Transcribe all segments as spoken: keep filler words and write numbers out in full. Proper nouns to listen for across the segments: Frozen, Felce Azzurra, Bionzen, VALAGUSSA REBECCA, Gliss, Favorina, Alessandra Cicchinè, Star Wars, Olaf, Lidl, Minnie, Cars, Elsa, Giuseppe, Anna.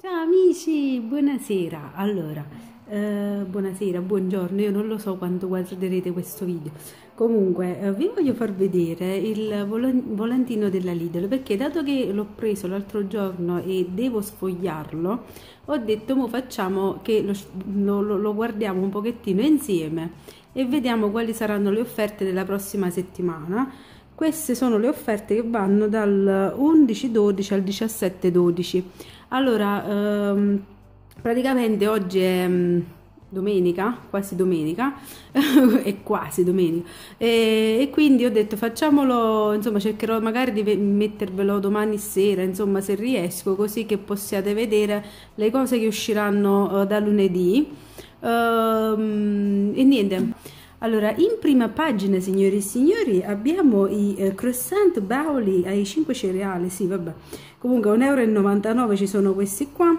Ciao amici, buonasera. Allora, eh, buonasera, buongiorno, io non lo so quando guarderete questo video. Comunque, eh, vi voglio far vedere il volantino della Lidl, perché dato che l'ho preso l'altro giorno e devo sfogliarlo, ho detto mo facciamo che lo, lo, lo guardiamo un pochettino insieme e vediamo quali saranno le offerte della prossima settimana. Queste sono le offerte che vanno dal undici dodici al diciassette dodici. Allora, ehm, praticamente oggi è mh, domenica, quasi domenica, è quasi domenica, e, e quindi ho detto facciamolo, insomma cercherò magari di mettervelo domani sera, insomma se riesco, così che possiate vedere le cose che usciranno eh, da lunedì. Ehm, e niente. Allora, in prima pagina, signori e signori, abbiamo i eh, croissant bauli ai cinque cereali, sì, vabbè. Comunque a un euro e novantanove ci sono questi qua,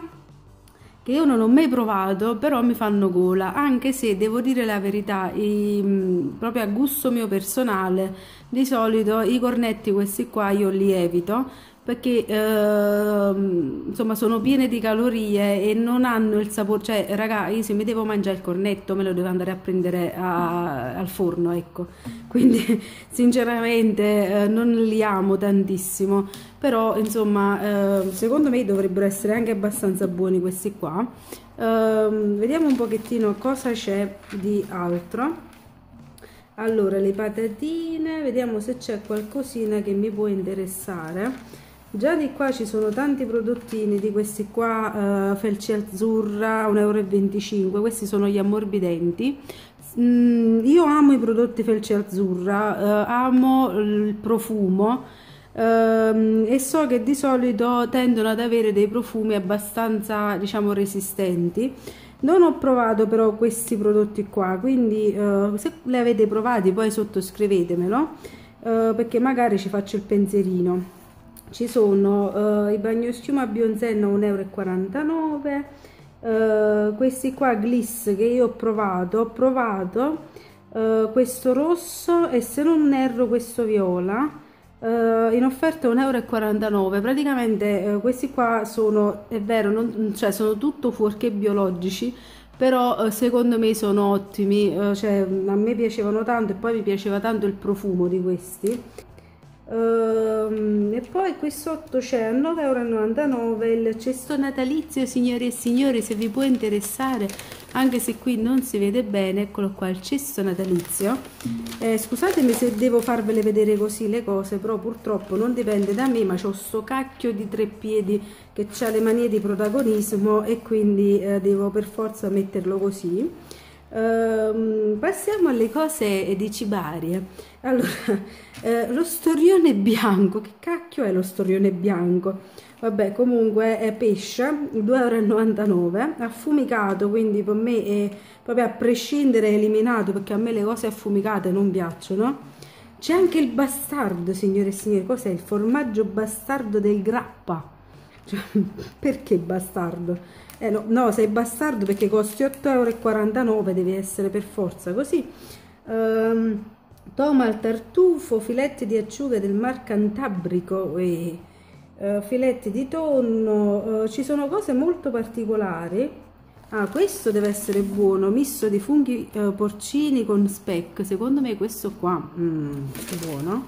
che io non ho mai provato, però mi fanno gola, anche se, devo dire la verità, i, mh, proprio a gusto mio personale, di solito i cornetti questi qua io li evito, perché eh, insomma sono piene di calorie e non hanno il sapore, cioè raga, io se mi devo mangiare il cornetto me lo devo andare a prendere a, al forno, ecco, quindi sinceramente eh, non li amo tantissimo, però insomma eh, secondo me dovrebbero essere anche abbastanza buoni questi qua. Eh, vediamo un pochettino cosa c'è di altro. Allora, le patatine, vediamo se c'è qualcosina che mi può interessare. Già di qua ci sono tanti prodottini di questi qua, uh, Felce Azzurra, un euro e venticinque, questi sono gli ammorbidenti. Mm, io amo i prodotti Felce Azzurra, uh, amo il profumo, uh, e so che di solito tendono ad avere dei profumi abbastanza, diciamo, resistenti. Non ho provato però questi prodotti qua, quindi uh, se li avete provati poi sottoscrivetemelo, uh, perché magari ci faccio il pensierino. Ci sono uh, i bagnoschiuma Bionzen a un euro e quarantanove, uh, questi qua Gliss che io ho provato, ho provato uh, questo rosso e se non erro questo viola, uh, in offerta un euro e quarantanove. Praticamente uh, questi qua sono, è vero, non, cioè, sono tutto fuorché biologici, però uh, secondo me sono ottimi, uh, cioè, a me piacevano tanto e poi mi piaceva tanto il profumo di questi. Uh, e ppoi qui sotto c'è a nove e novantanove il cesto natalizio, signore e signori, se vi può interessare, anche se qui non si vede bene, eccolo qua il cesto natalizio. Eh, scusatemi se devo farvele vedere così le cose, però purtroppo non dipende da me, ma c'ho sto cacchio di tre piedi che ha le manie di protagonismo e quindi eh, devo per forza metterlo così. Uh, passiamo alle cose di cibarie. Allora, uh, lo storione bianco, che cacchio è lo storione bianco? Vabbè, comunque è pesce, due euro e novantanove, affumicato, quindi per me è proprio a prescindere eliminato, perché a me le cose affumicate non piacciono. C'è anche il bastardo, signore e signori, cos'è? Il formaggio bastardo del Grappa. Cioè, perché bastardo? Eh no, no, sei bastardo perché costi otto e quarantanove euro, deve essere per forza così. Um, toma al tartufo, filetti di acciuga del Mar Cantabrico, e, uh, filetti di tonno, uh, ci sono cose molto particolari. Ah, questo deve essere buono, misto di funghi uh, porcini con speck, secondo me questo qua mm, è buono.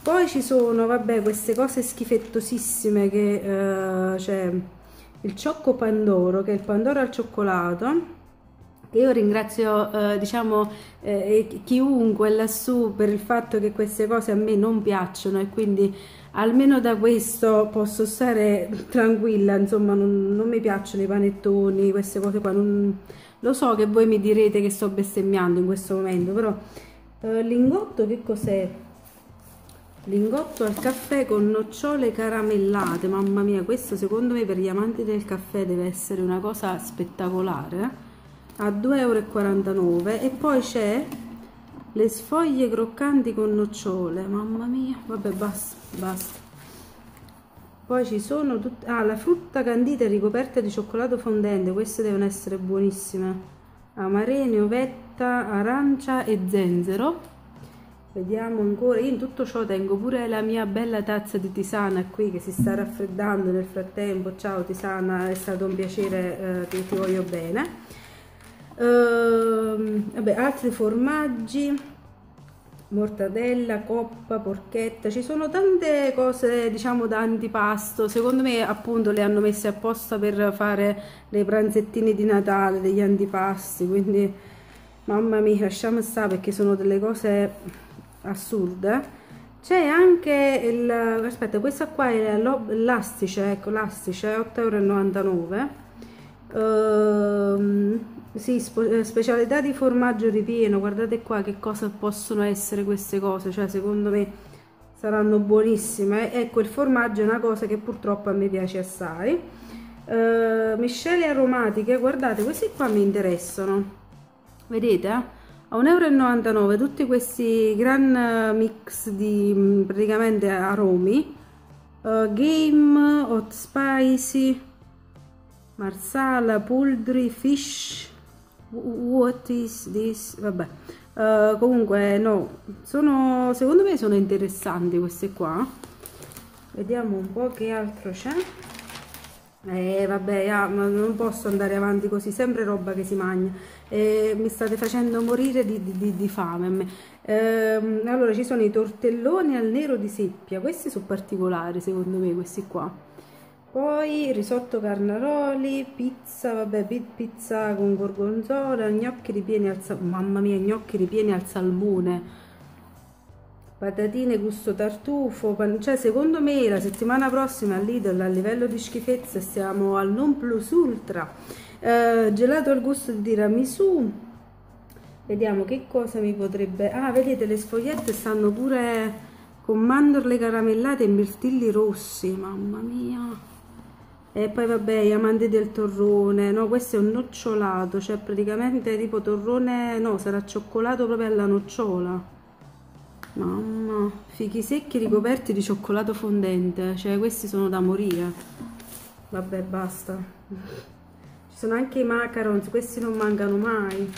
Poi ci sono, vabbè, queste cose schifettosissime che uh, cioè, il ciocco pandoro, che è il pandoro al cioccolato, che io ringrazio eh, diciamo eh, chiunque lassù per il fatto che queste cose a me non piacciono, e quindi almeno da questo posso stare tranquilla, insomma non, non mi piacciono i panettoni, queste cose qua, non, lo so che voi mi direte che sto bestemmiando in questo momento, però eh, lingotto, che cos'è? Lingotto al caffè con nocciole caramellate, mamma mia, questo secondo me per gli amanti del caffè deve essere una cosa spettacolare, a due e quarantanove euro. E poi c'è le sfoglie croccanti con nocciole, mamma mia, vabbè, basta, basta. Poi ci sono tut... ah, la frutta candita ricoperta di cioccolato fondente, queste devono essere buonissime, amarene, uvetta, arancia e zenzero. Vediamo ancora, io in tutto ciò tengo pure la mia bella tazza di tisana qui che si sta raffreddando nel frattempo. Ciao tisana, è stato un piacere, eh, ti, ti voglio bene. Ehm, vabbè, altri formaggi, mortadella, coppa, porchetta, ci sono tante cose diciamo da antipasto, secondo me appunto le hanno messe apposta per fare dei pranzettini di Natale, degli antipasti, quindi mamma mia lasciamo stare perché sono delle cose assurde. C'è anche il, aspetta, questa qua è l'astice, ecco l'astice, otto e novantanove euro. Ehm, sì, specialità di formaggio ripieno, guardate qua che cosa possono essere queste cose, cioè secondo me saranno buonissime. Ecco, il formaggio è una cosa che purtroppo a me piace assai. Ehm, miscele aromatiche, guardate, queste qua mi interessano, vedete? A un euro e novantanove tutti questi gran mix di praticamente aromi, uh, game, hot spicy, marsala, puldri, fish, what is this? Vabbè, uh, comunque no, sono, secondo me sono interessanti queste qua. Vediamo un po' che altro c'è. Eh vabbè, ah, ma non posso andare avanti così, sempre roba che si mangia, eh, mi state facendo morire di, di, di fame. Eh, allora ci sono i tortelloni al nero di seppia, questi sono particolari secondo me, questi qua. Poi risotto carnaroli, pizza, vabbè, pizza con gorgonzola, gnocchi ripieni al salmone, mamma mia, gnocchi ripieni al salmone, patatine gusto tartufo, cioè secondo me la settimana prossima al Lidl a livello di schifezze siamo al non plus ultra. Eh, gelato al gusto di tiramisù, vediamo che cosa mi potrebbe, ah vedete le sfogliette stanno pure con mandorle caramellate e mirtilli rossi, mamma mia. E poi vabbè, gli amanti del torrone, no questo è un nocciolato, cioè praticamente tipo torrone, no sarà cioccolato proprio alla nocciola. Mamma, fichi secchi ricoperti di cioccolato fondente, cioè questi sono da morire. Vabbè, basta. Ci sono anche i macarons, questi non mancano mai.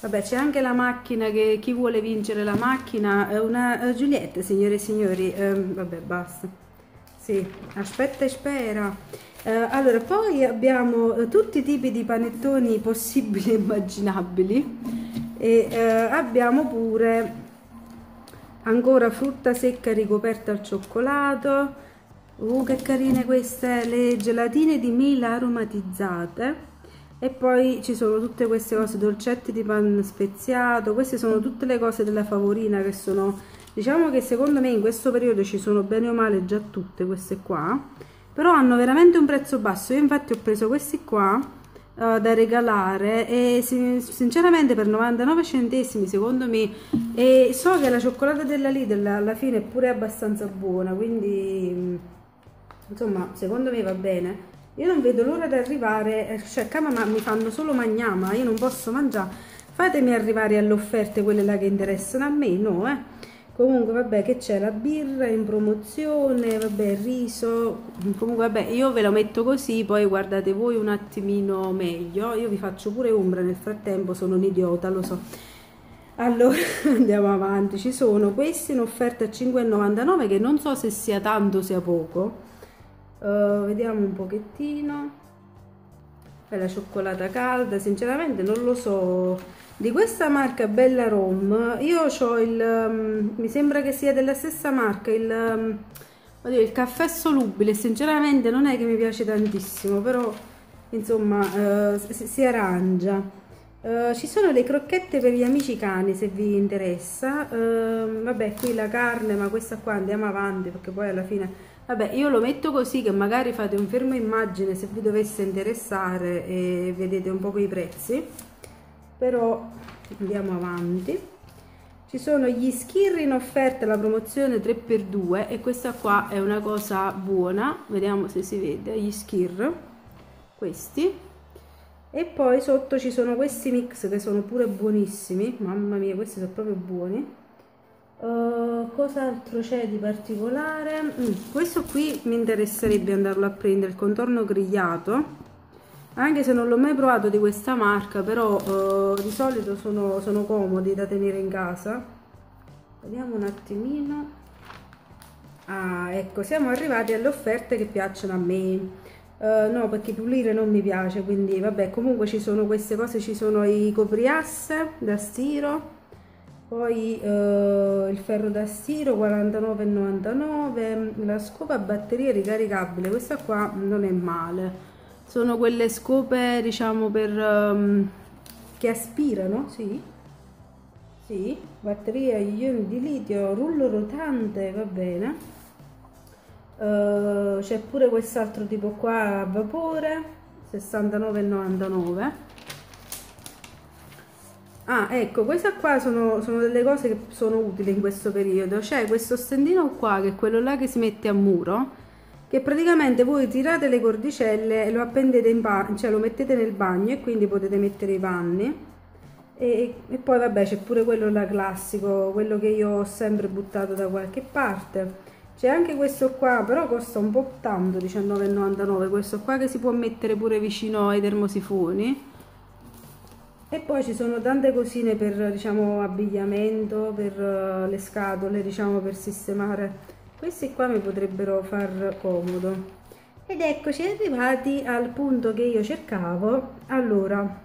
Vabbè, c'è anche la macchina, che chi vuole vincere la macchina è una uh, Giulietta, signore e signori. Um, vabbè, basta. Sì, aspetta e spera. Uh, allora, poi abbiamo uh, tutti i tipi di panettoni possibili e immaginabili e uh, abbiamo pure ancora frutta secca ricoperta al cioccolato. Uh, che carine queste, le gelatine di mela aromatizzate. E poi ci sono tutte queste cose, dolcetti di pan speziato. Queste sono tutte le cose della Favorina che sono, diciamo che secondo me in questo periodo ci sono bene o male già tutte queste qua, però hanno veramente un prezzo basso. Io infatti ho preso questi qua Uh, da regalare e sin sinceramente per novantanove centesimi secondo me, e so che la cioccolata della Lidl alla fine è pure abbastanza buona, quindi insomma secondo me va bene. Io non vedo l'ora di arrivare, cioè cama, ma mi fanno solo magnama, io non posso mangiare, fatemi arrivare alle offerte quelle là che interessano a me, no eh comunque vabbè, che c'è la birra in promozione, vabbè il riso, comunque vabbè io ve lo metto così, poi guardate voi un attimino meglio, io vi faccio pure ombra nel frattempo, sono un idiota, lo so. Allora andiamo avanti, ci sono questi in offerta a cinque e novantanove che non so se sia tanto sia poco. Uh, vediamo un pochettino, è la cioccolata calda, sinceramente non lo so. Di questa marca Bella Rom io ho il um, mi sembra che sia della stessa marca il, um, oddio, il caffè solubile, sinceramente non è che mi piace tantissimo, però insomma uh, si, si arrangia. Uh, ci sono le crocchette per gli amici cani se vi interessa. Uh, vabbè qui la carne, ma questa qua andiamo avanti perché poi alla fine vabbè io lo metto così che magari fate un fermo immagine se vi dovesse interessare e vedete un po' quei prezzi, però andiamo avanti. Ci sono gli schirri in offerta, la promozione tre per due e questa qua è una cosa buona, vediamo se si vede, gli schirri questi, e poi sotto ci sono questi mix che sono pure buonissimi, mamma mia questi sono proprio buoni. Uh, cos'altro c'è di particolare? Mm, questo qui mi interesserebbe andarlo a prendere, il contorno grigliato, anche se non l'ho mai provato di questa marca, però eh, di solito sono, sono comodi da tenere in casa. Vediamo un attimino. Ah, ecco, siamo arrivati alle offerte che piacciono a me. Uh, no, perché pulire non mi piace, quindi vabbè, comunque ci sono queste cose, ci sono i copriasse da stiro, poi uh, il ferro da stiro quarantanove e novantanove, la scopa a batteria ricaricabile, questa qua non è male, sono quelle scope diciamo per um, che aspirano, sì, sì, batteria ioni di litio, rullo rotante, va bene. Uh, c'è pure quest'altro tipo qua a vapore sessantanove e novantanove. Ah, ecco, queste qua sono, sono delle cose che sono utili in questo periodo. C'è questo stendino qua, che è quello là che si mette a muro, che praticamente voi tirate le cordicelle e lo appendete in bagno, cioè lo mettete nel bagno e quindi potete mettere i panni. E, e poi vabbè, c'è pure quello là classico, quello che io ho sempre buttato da qualche parte. C'è anche questo qua, però costa un po' tanto, diciannove e novantanove, questo qua che si può mettere pure vicino ai termosifoni. E poi ci sono tante cosine per, diciamo, abbigliamento, per le scatole, diciamo, per sistemare. Questi qua mi potrebbero far comodo. Ed eccoci arrivati al punto che io cercavo. Allora,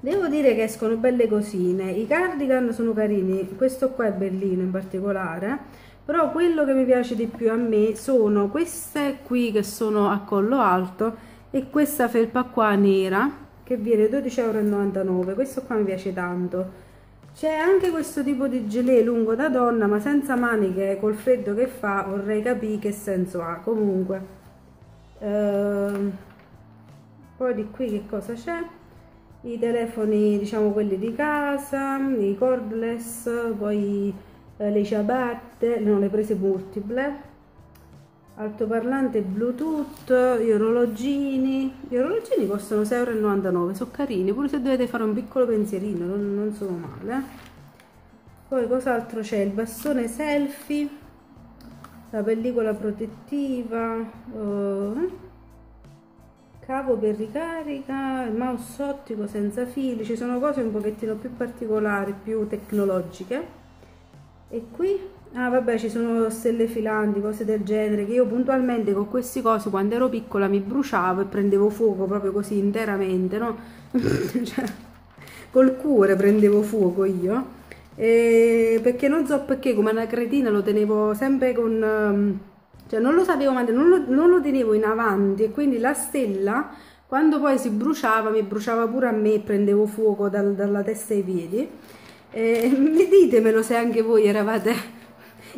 devo dire che escono belle cosine. I cardigan sono carini, questo qua è bellino in particolare. Però quello che mi piace di più a me sono queste qui che sono a collo alto e questa felpa qua nera che viene dodici e novantanove euro, questo qua mi piace tanto. C'è anche questo tipo di gelé lungo da donna ma senza maniche, col freddo che fa vorrei capire che senso ha. Comunque ehm, poi di qui che cosa c'è? I telefoni, diciamo quelli di casa, i cordless, poi le ciabatte, non le prese multiple, altoparlante Bluetooth, gli orologini. Gli orologini costano sei e novantanove euro, sono carini, pure se dovete fare un piccolo pensierino, non, non sono male. Poi cos'altro c'è? Il bastone selfie, la pellicola protettiva, eh, cavo per ricarica, il mouse ottico senza fili. Ci sono cose un pochettino più particolari, più tecnologiche. E qui, ah vabbè, ci sono stelle filanti, cose del genere, che io puntualmente con questi cosi quando ero piccola mi bruciavo e prendevo fuoco proprio così interamente, no? Cioè, col cuore prendevo fuoco io, e perché non so perché, come una cretina lo tenevo sempre con, cioè non lo sapevo, ma non lo, non lo tenevo in avanti, e quindi la stella quando poi si bruciava mi bruciava pure a me e prendevo fuoco dal, dalla testa ai piedi. Eh, ditemelo se anche voi eravate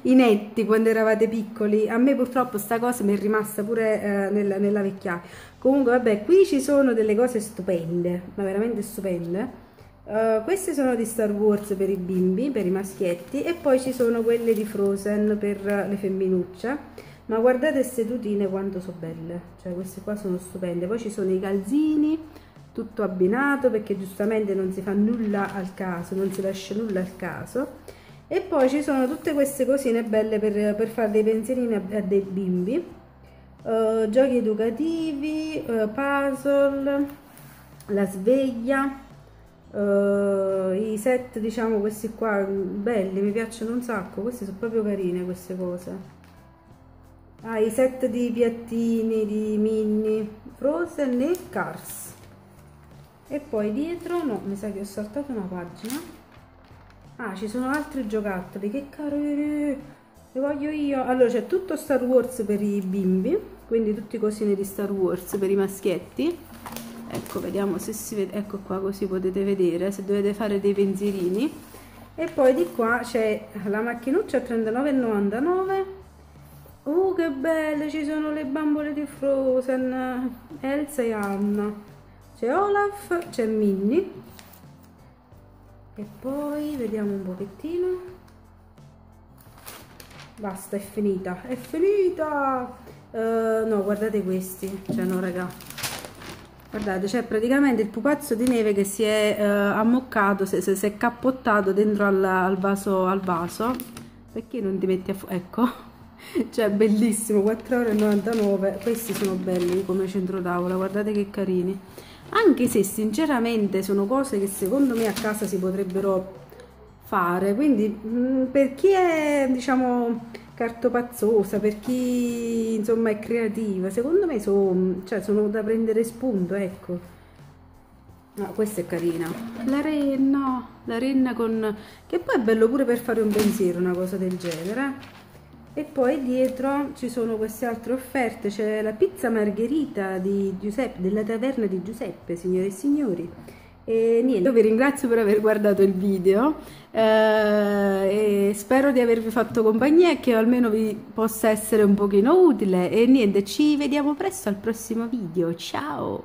inetti quando eravate piccoli. A me purtroppo sta cosa mi è rimasta pure eh, nella, nella vecchiaia. Comunque vabbè, qui ci sono delle cose stupende, ma veramente stupende. Uh, queste sono di Star Wars per i bimbi, per i maschietti, e poi ci sono quelle di Frozen per le femminucce. Ma guardate queste tutine quanto sono belle, cioè queste qua sono stupende. Poi ci sono i calzini, tutto abbinato, perché giustamente non si fa nulla al caso, non si lascia nulla al caso. E poi ci sono tutte queste cosine belle per, per fare dei pensierini a, a dei bimbi, uh, giochi educativi, uh, puzzle, la sveglia, uh, i set, diciamo questi qua belli, mi piacciono un sacco, queste sono proprio carine queste cose. Ah, i set di piattini, di Minnie, Frozen e Cars. E poi dietro, no, mi sa che ho saltato una pagina. Ah, ci sono altri giocattoli, che carini, li voglio io. Allora c'è tutto Star Wars per i bimbi, quindi tutti cosine di Star Wars per i maschietti. Ecco, vediamo se si vede, ecco qua, così potete vedere se dovete fare dei pensierini. E poi di qua c'è la macchinuccia a trentanove e novantanove. Uh, che belle, ci sono le bambole di Frozen, Elsa e Anna. C'è Olaf, c'è Minnie, e poi vediamo un pochettino. Basta, è finita, è finita! Uh, no, guardate questi, cioè no raga, guardate, c'è praticamente il pupazzo di neve che si è uh, ammoccato, si, si, si è cappottato dentro al, al, vaso, al vaso, perché non ti metti a fuoco? Ecco, cioè bellissimo, quattro e novantanove euro, questi sono belli come centro tavola, guardate che carini. Anche se sinceramente sono cose che secondo me a casa si potrebbero fare. Quindi mh, per chi è, diciamo, cartopazzosa, per chi insomma è creativa, secondo me sono, cioè, sono da prendere spunto, ecco. No, questa è carina, la renna, la renna con, che poi è bello pure per fare un pensiero, una cosa del genere. E poi dietro ci sono queste altre offerte, c'è la pizza margherita di Giuseppe, della taverna di Giuseppe, signore e signori. E niente, io vi ringrazio per aver guardato il video, eh, e spero di avervi fatto compagnia e che almeno vi possa essere un pochino utile. E niente, ci vediamo presto al prossimo video, ciao!